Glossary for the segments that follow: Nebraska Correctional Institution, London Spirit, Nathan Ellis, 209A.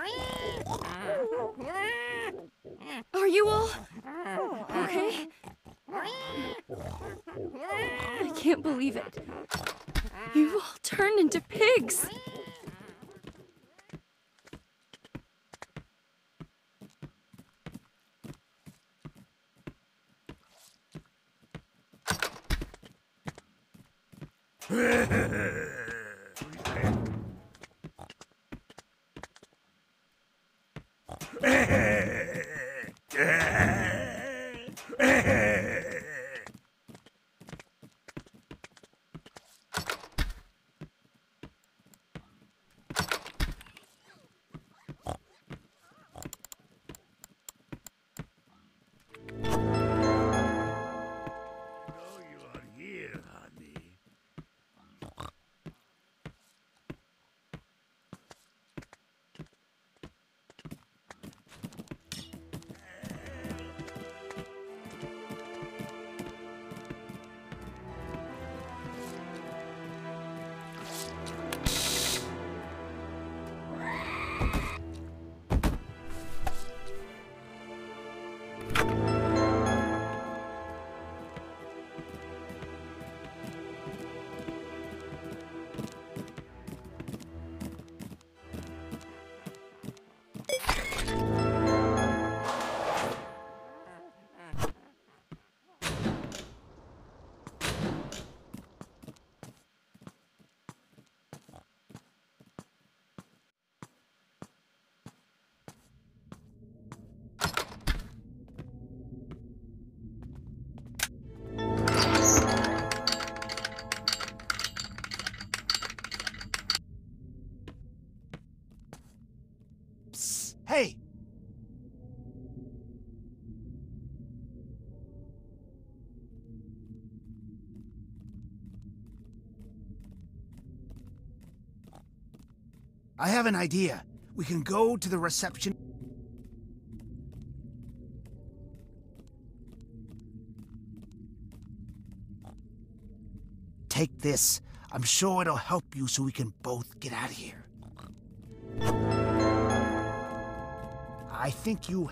Are you all okay? I can't believe it. You all turned into pigs. I have an idea. We can go to the reception. Take this. I'm sure it'll help you so we can both get out of here. I think you...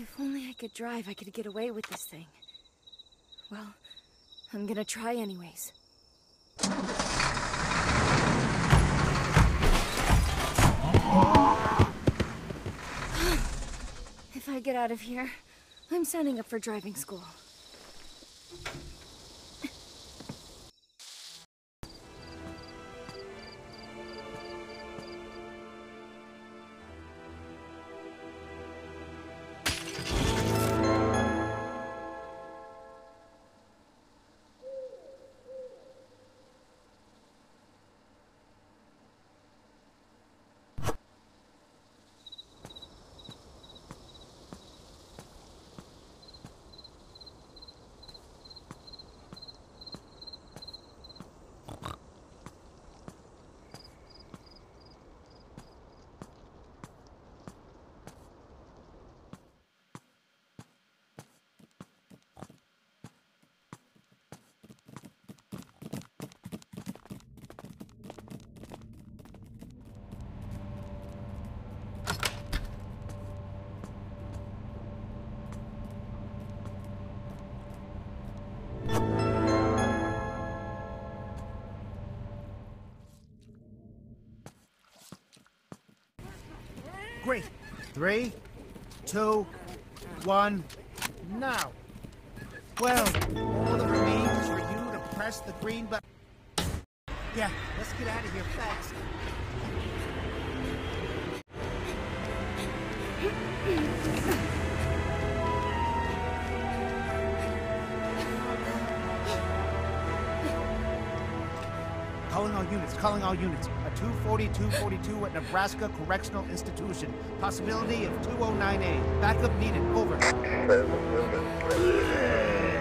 If only I could drive, I could get away with this thing. Well, I'm gonna try anyways. If I get out of here, I'm signing up for driving school. Great. 3, 2, 1, now. Well, all that remains for you to press the green button. Yeah, let's get out of here fast. Calling all units, calling all units. 24242 at Nebraska Correctional Institution. Possibility of 209A. Backup needed. Over.